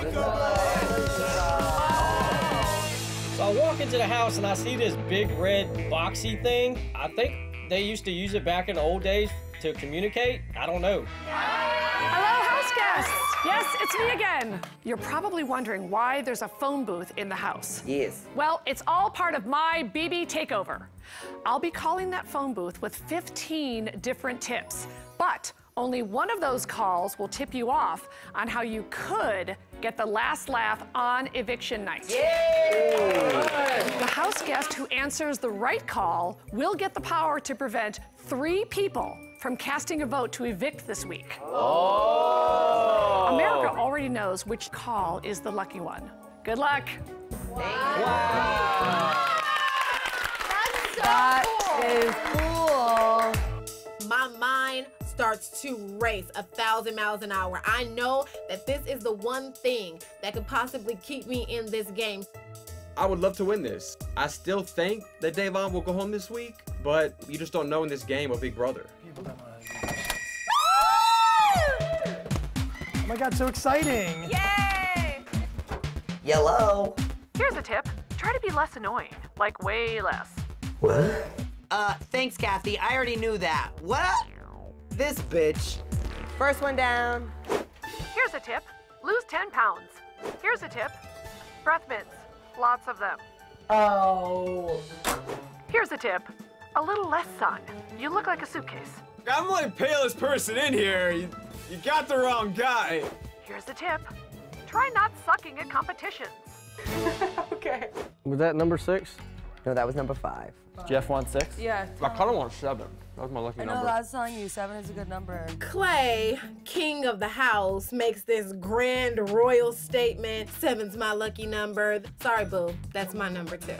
So I walk into the house and I see this big red boxy thing. I think they used to use it back in the old days to communicate. I don't know. Hello, house guests. Yes, it's me again. You're probably wondering why there's a phone booth in the house. Yes. Well, it's all part of my BB takeover. I'll be calling that phone booth with 15 different tips, but only one of those calls will tip you off on how you could get the last laugh on eviction night. Yay! The house guest who answers the right call will get the power to prevent 3 people from casting a vote to evict this week. Oh! America already knows which call is the lucky one. Good luck. Wow. That's so cool. My mind starts to race 1,000 miles an hour. I know that this is the one thing that could possibly keep me in this game. I would love to win this. I still think that Davon will go home this week, but you just don't know in this game of Big Brother. Oh my God, so exciting. Yay! Yellow. Here's a tip. Try to be less annoying, like way less. What? Thanks, Kathy. I already knew that. What? This bitch. First one down. Here's a tip. Lose 10 pounds. Here's a tip. Breath mints. Lots of them. Oh. Here's a tip. A little less sun. You look like a suitcase. I'm the only palest person in here. You got the wrong guy. Here's a tip. Try not sucking at competitions. Okay. Was that number 6? No, that was number 5. Jeff wants 6? Yeah. I kind of want 7. That was my lucky number. I know, last time you, 7 is a good number. Clay, king of the house, makes this grand royal statement. 7's my lucky number. Sorry, boo, that's my number 2.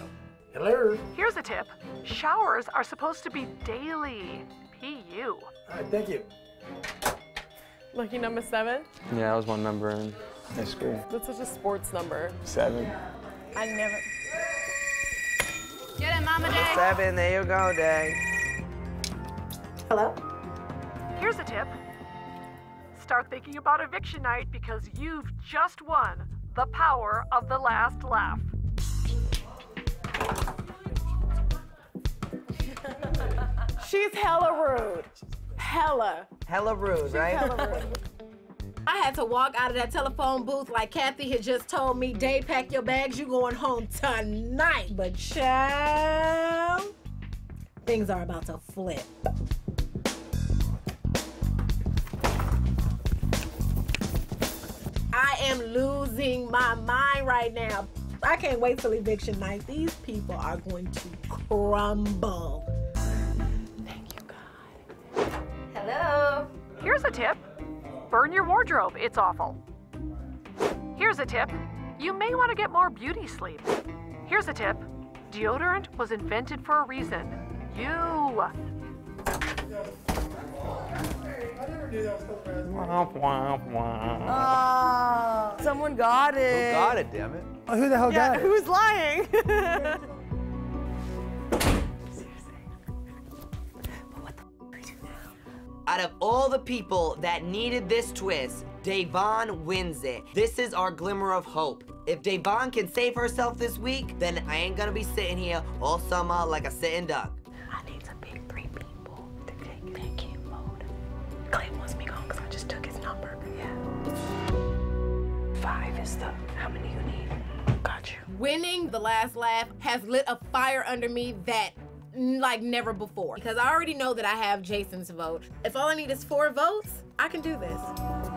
Hello? Here's a tip. Showers are supposed to be daily. P.U. All right, thank you. Lucky number 7? Yeah, that was my number in high school. That's such a sports number. 7. I never... Get it, Mama Day. 7, there you go, Day. Hello? Here's a tip. Start thinking about eviction night because you've just won the power of the last laugh. She's hella rude. Hella. Hella rude, she's right? Hella rude. I had to walk out of that telephone booth like Kathy had just told me, Day, pack your bags, you going home tonight. But child, things are about to flip. I am losing my mind right now. I can't wait till eviction night. These people are going to crumble. Thank you, God. Hello. Here's a tip. Burn your wardrobe, it's awful. Here's a tip. You may want to get more beauty sleep. Here's a tip. Deodorant was invented for a reason. You. Someone got it. Who got it, damn it? Oh, who the hell got it? Who's lying? Out of all the people that needed this twist, Davon wins it. This is our glimmer of hope. If Davon can save herself this week, then I ain't gonna be sitting here all summer like a sitting duck. I need to pick 3 people to take that kid mode. Clay wants me gone because I just took his number. Yeah. 5 is the how many you need. Got you. Winning the last laugh has lit a fire under me that like never before, because I already know that I have Jason's vote. If all I need is 4 votes, I can do this.